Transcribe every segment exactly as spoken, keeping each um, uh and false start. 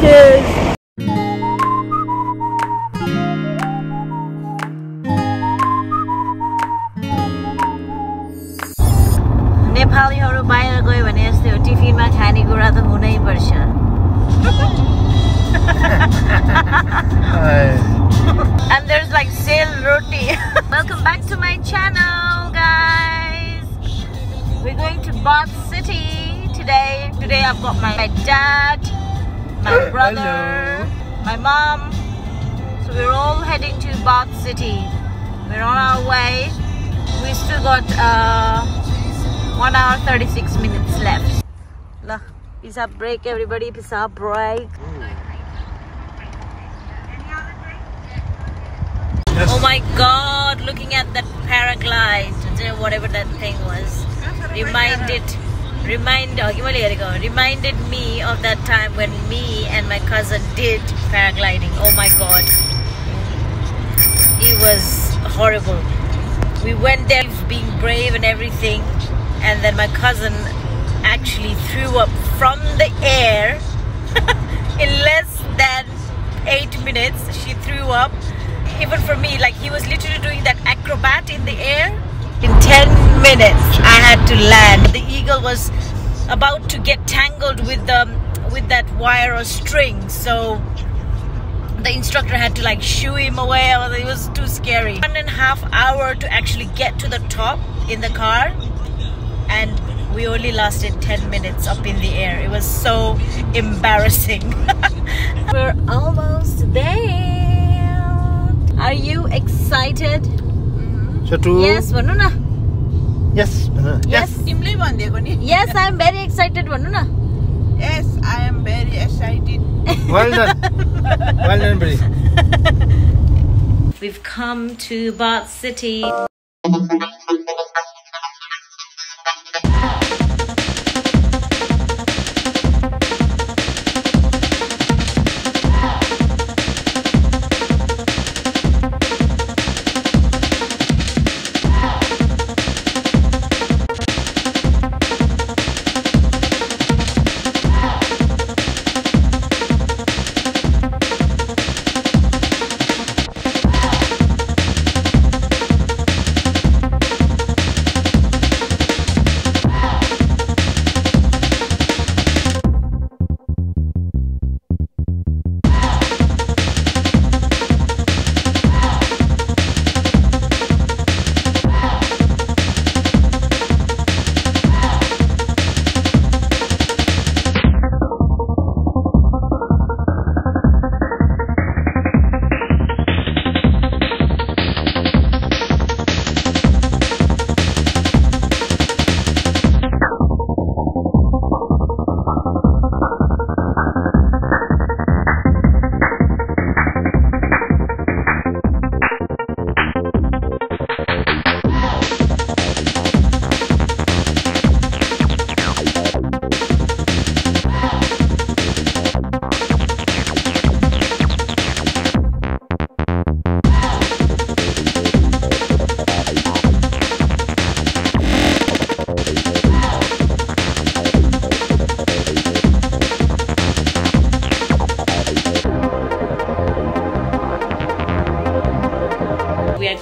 dishes. And there's like sale roti. Welcome back to my channel, guys. We're going to Bath City today. Today I've got my, my dad, my brother, hello, my mom. So we're all heading to Bath City. We're on our way. We still got uh, one hour thirty-six minutes left. Look. Pisab break, everybody. Pisab break. Yes. Oh my God! Looking at that paraglide, whatever that thing was, reminded, remind, reminded me of that time when me and my cousin did paragliding. Oh my God! It was horrible. We went there being brave and everything, and then my cousin actually threw up from the air in less than eight minutes. She threw up, even for me. Like, he was literally doing that acrobat in the air. In ten minutes I had to land. The eagle was about to get tangled with the with that wire or string, so the instructor had to like shoo him away. It was too scary. One and a half hour to actually get to the top in the car, and we only lasted ten minutes up in the air. It was so embarrassing. We're almost there. Are you excited? Mm-hmm. Yes, Vanuna. Yes. Yes. Yes, I am very excited, Vanuna. Yes, I am very excited. Well done. Well done, buddy. We've come to Bath City.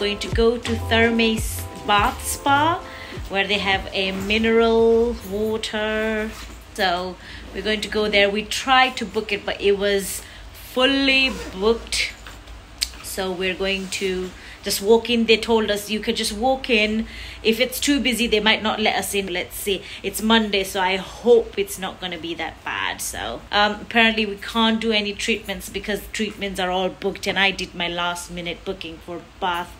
Going to go to Thermae Bath Spa, where they have a mineral water. So we're going to go there. We tried to book it, but it was fully booked. So we're going to just walk in. They told us you could just walk in. If it's too busy, they might not let us in. Let's see. It's Monday, so I hope it's not going to be that bad. So um, apparently we can't do any treatments because treatments are all booked, and I did my last minute booking for Bath.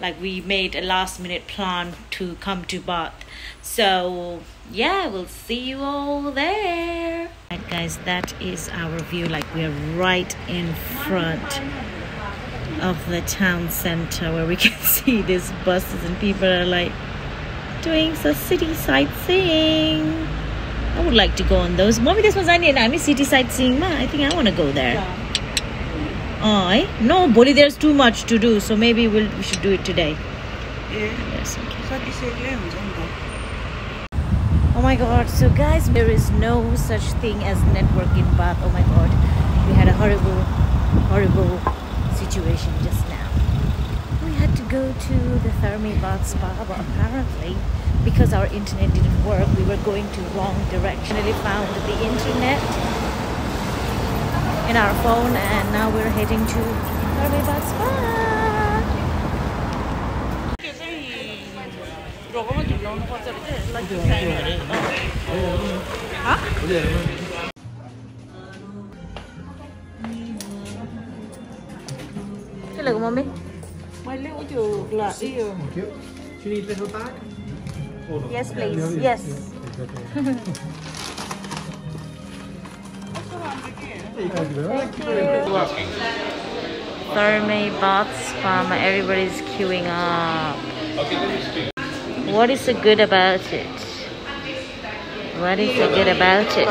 Like, we made a last minute plan to come to Bath. So yeah, we'll see you all there. Alright guys, that is our view. Like, we are right in front of the town center, where we can see these buses and people are like doing some city sightseeing. I would like to go on those. Mommy, this was onion. I mean, city sightseeing. Ma, I think I want to go there. Yeah. Oh, eh? No, Boli, there's too much to do, so maybe we'll, we should do it today. Yeah. Yes, okay. Oh my God. So guys, there is no such thing as network in Bath. Oh my God. We had a horrible, horrible situation just now. We had to go to the Thermae Bath Spa, but apparently because our internet didn't work, we were going to wrong direction. We found the internet in our phone, and now we're heading to Thermae Bath Spa. Mommy? My little dog, like you. Do you need a little bag? Yes, please. Yes. Thermae Bath Spa. Everybody's queuing up. What is so good about it? What is so good about it?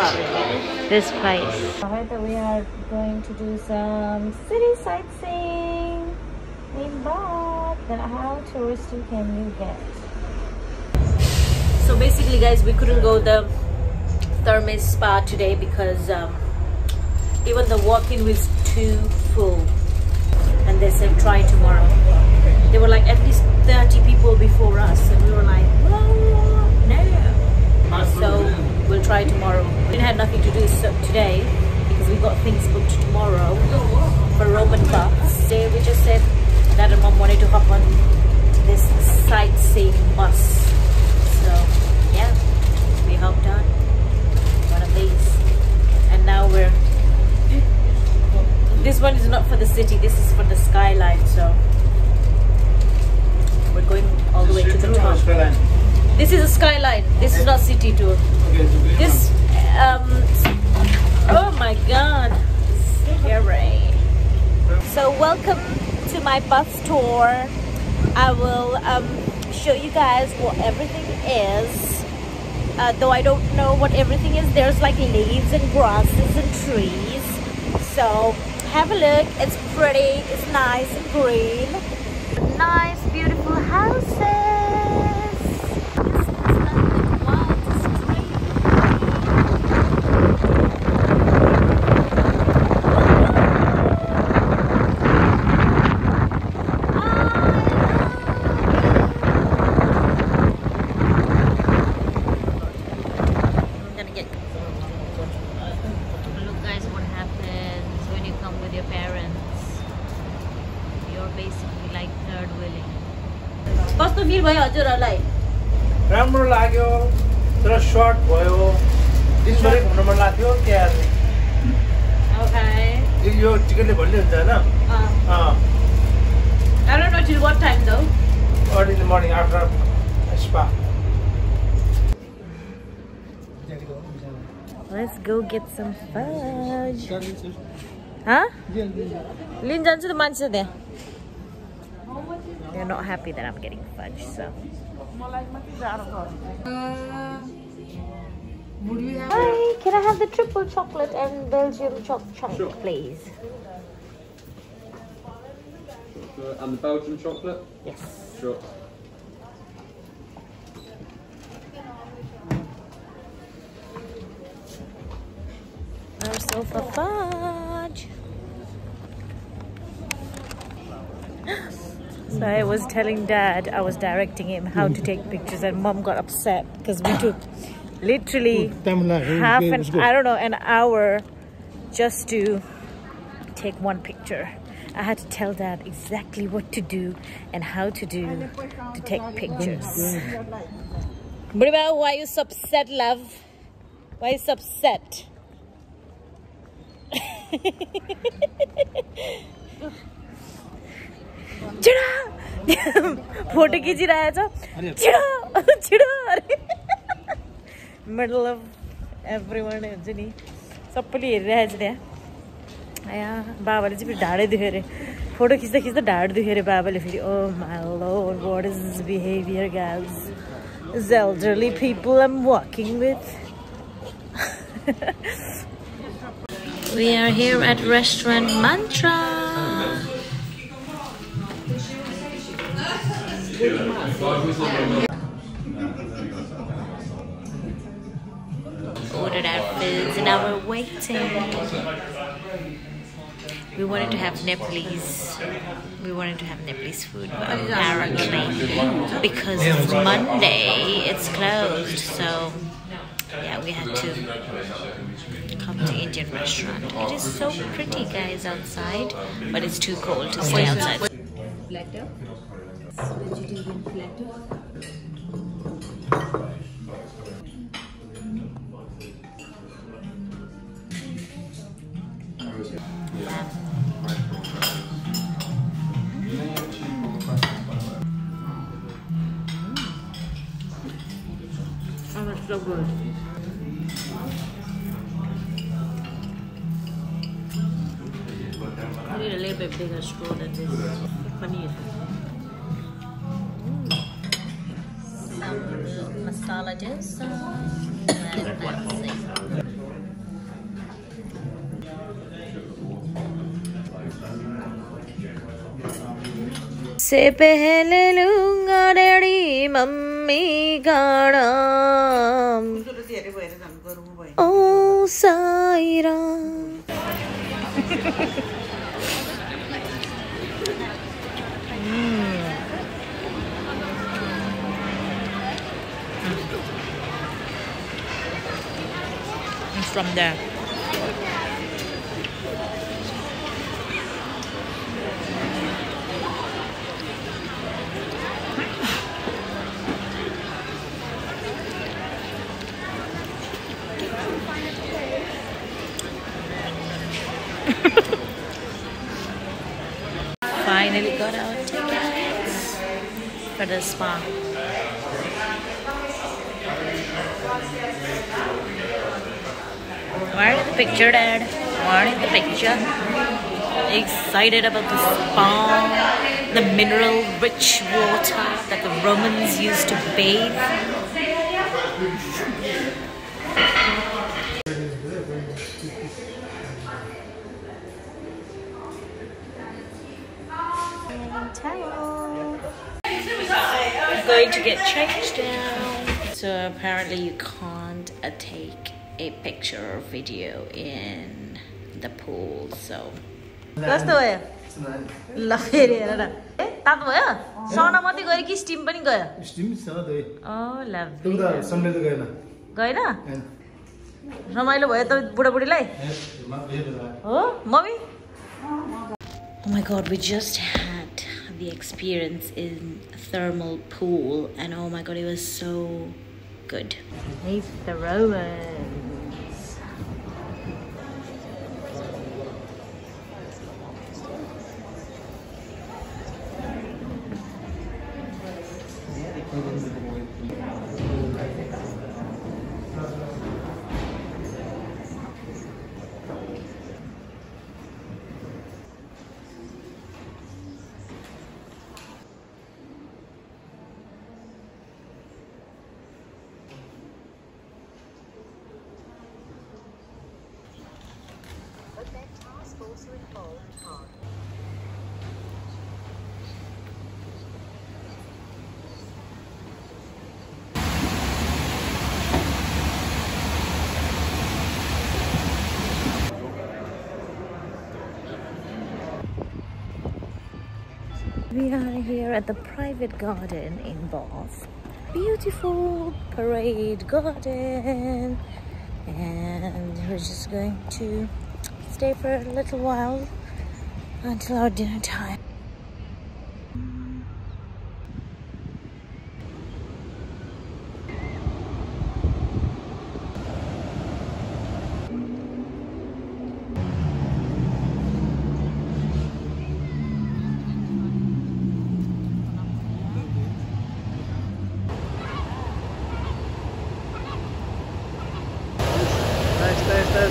This place. Alright, we are going to do some city sightseeing. But then how touristy can you get? So basically, guys, we couldn't go the Thermae Spa today because um, even the walk-in was too full, and they said try tomorrow. They were like at least thirty people before us, and we were like, whoa, no. So we'll try tomorrow. We didn't have nothing to do so today because we got things booked tomorrow for Roman Baths. Today we just said Dad and Mom wanted to hop on this sightseeing bus, so yeah, we hopped on one of these, and now we're. This one is not for the city. This is for the skyline. So we're going all the way to the top. This is a skyline. This is not city tour. This. Um, oh my God! Scary. So welcome to my bus tour. I will um, show you guys what everything is, uh, though I don't know what everything is. There's like leaves and grasses and trees, so have a look. It's pretty, it's nice and green. Nice beautiful houses. It's nothing wild, it's crazy. Okay. I don't know till what time though? Early in the morning after a spa. Let's go get some fudge. Huh? They're not happy that I'm getting fudge, so. Hi, can I have the triple chocolate and Belgium choc chunk, sure, please? So, and the Belgium chocolate? Yes. Sure. Our sofa fudge. So I was telling Dad, I was directing him how to take pictures, and Mom got upset because we took literally half an, I don't know, an hour just to take one picture. I had to tell Dad exactly what to do and how to do to take pictures. Briba, why are you so upset, love? Why are you so upset? Chida! Photo kichi raha cha. Chida! Chida! Middle of everyone, Jenny. Sappali area there. Yeah, Baba, it's a bit dad. The photo is the dad. The hair, Baba. Oh my Lord, what is this behavior, guys? It's elderly people I'm walking with. We are here at restaurant Mantra. Ordered our foods and now we're waiting. We wanted to have Nepalese. We wanted to have Nepalese food, but apparently because it's Monday, it's closed. So yeah, we had to come to Indian restaurant. It is so pretty, guys, outside, but it's too cold to stay outside. Platter, vegetarian platter. So good. I need a little bit bigger straw than this. Paneer. Some masala dosa. And fancy. Se pehle lunga daddy mummy gaana. Oh, Saira. mm. It's from there. Finally got our tickets for the spa. Where is the picture, Dad? Where is the picture? Excited about the spa, the mineral-rich water that the Romans used to bathe. Going to get changed now. So apparently you can't uh, take a picture or video in the pool. So. What's the way? Oh, lovely. Oh, mommy. Oh my God, we just had the experience in a thermal pool, and oh my God, it was so good. These the Romans. We are here at the private garden in Bath. Beautiful parade garden, and we're just going to stay for a little while until our dinner time.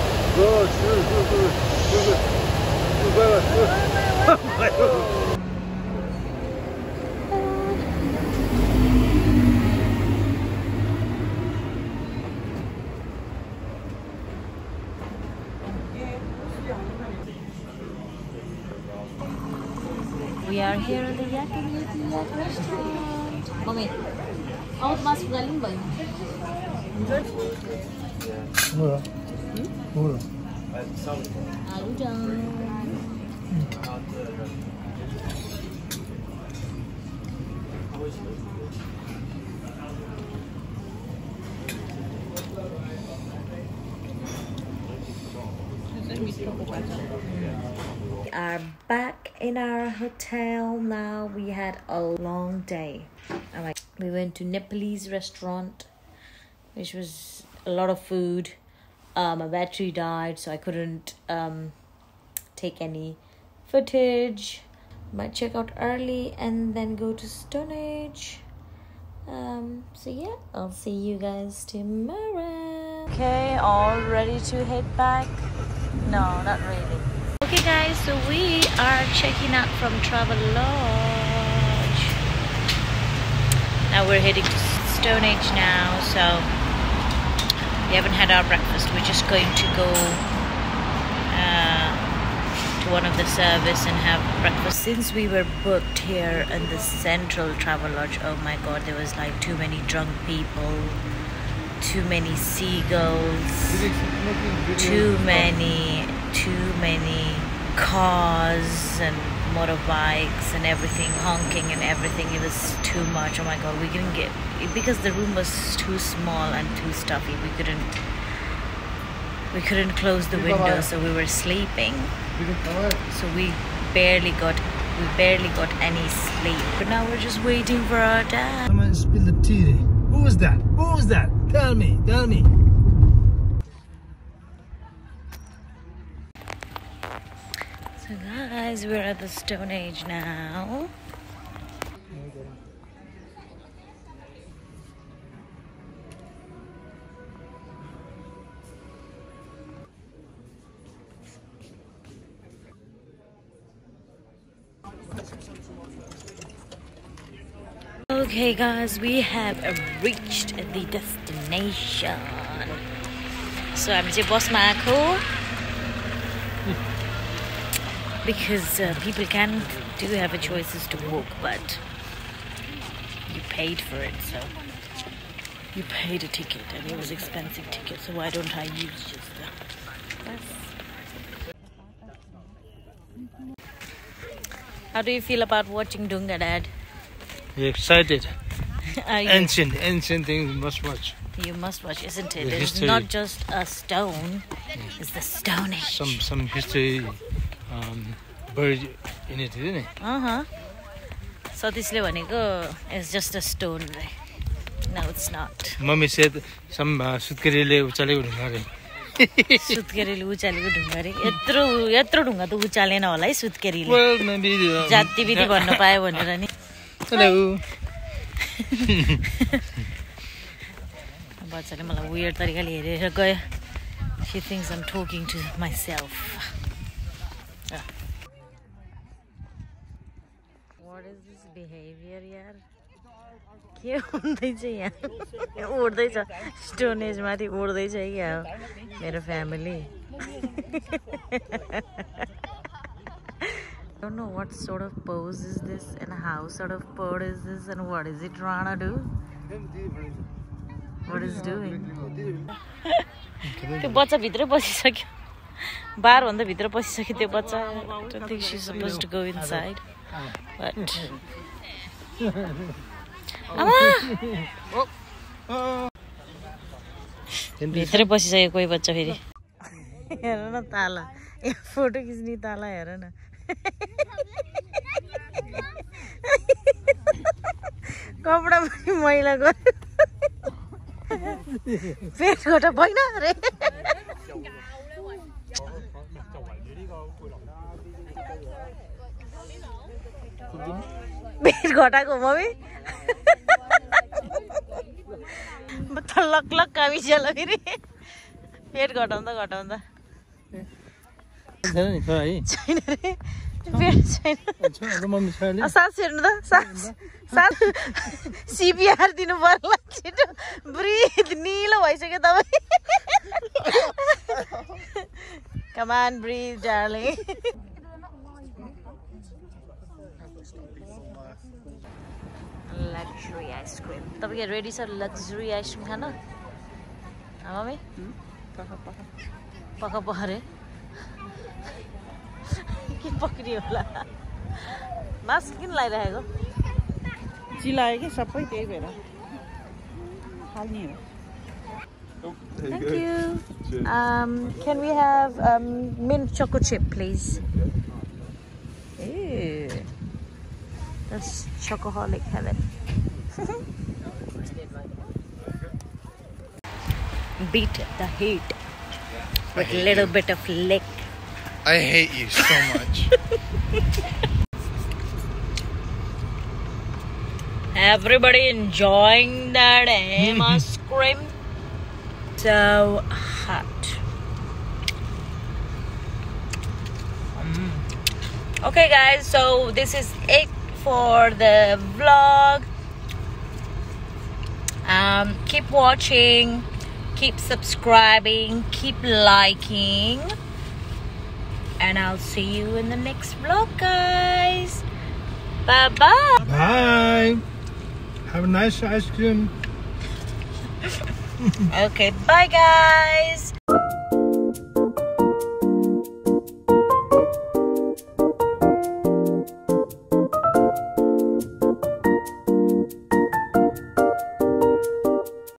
We are here at the Yak and Yak and Yak restaurant. Mommy, how much you going to We are back in our hotel now. We had a long day. We went to Nepalese restaurant, which was a lot of food. Uh, my battery died, so I couldn't um, take any footage. Might check out early and then go to Stonehenge. Um, so yeah, I'll see you guys tomorrow. Okay, all ready to head back? No, not really. Okay guys, so we are checking out from Travelodge. Now we're heading to Stonehenge now, so we haven't had our breakfast. We're just going to go uh, to one of the service and have breakfast. Since we were booked here in the central Travelodge, oh my god, there was like too many drunk people, too many seagulls, too many, too many cars and motorbikes and everything, honking and everything. It was too much. Oh my god, we couldn't get it because the room was too small and too stuffy. We couldn't we couldn't close the window, so we were sleeping. So we barely got we barely got any sleep. But now we're just waiting for our dad. I'm gonna spill the tea. Who was that? Who was that? Tell me, tell me. So guys, we're at the Stonehenge now. Okay guys, we have reached the destination. So I'm the boss Marco. Because uh, people can do have a choices to walk, but you paid for it, so you paid a ticket, and it was expensive ticket. So why don't I use just the bus? How do you feel about watching Dunga, Dad? You're excited. Are you? Ancient, ancient things you must watch. You must watch, isn't it? The it's history. Not just a stone; yeah. It's the Stonehenge. Some some history. Um, bird in it, isn't it? Uh-huh. So this Levaniko is just a stone. No, it's not. Mummy said some Sutkerele Uchale Dungari. Sutkerele Uchale Dungari. Yatro Yatro Dunga to Uchale no lai Sutkerele. Well, maybe the Jati Vidi Bonapaya Wanderani. Hello. But I'm weird tarikali. She thinks I'm talking to myself. Yeah. What is this behavior, yaar? Kya hunda chai yaar? Udai chai. Stonehenge mathi udai chai yaar. Mera family. I don't know what sort of pose is this and how sort of bird is this and what is it trying to do? What is doing? The bacha bhitra basisakyo. Bar on the Vidra Pasaki, but I don't think she's supposed to go inside. But Vidra Pasaki, but Saviri. Erana Tala. A photo is Nitala Erana. Come up, Moila. Faith got a boy. Beat got a go, mommy. But the luck, luck, I wish I loved it. Beat got on the got on the C P R didn't work like it. Breathe, kneel, I say it away. Come on, breathe, darling. Luxury ice cream. Tab get ready sir, luxury ice cream khana. Mummy? Pakha pakha. Pakha pakha re. पक्रियो होला mask किन लाइराखेको चिलायो के सबै त्यही भएर हाल्नी हो Thank you. Um, can we have um, mint choco chip, please? Ew. That's chocoholic heaven. Beat the heat with a little you. bit of lick. I hate you so much. Everybody enjoying that ice cream? So hot. Mm. Okay guys, so this is it for the vlog. Um, keep watching, keep subscribing, keep liking, and I'll see you in the next vlog, guys. Bye bye. Bye. Have a nice ice cream. Okay, bye guys.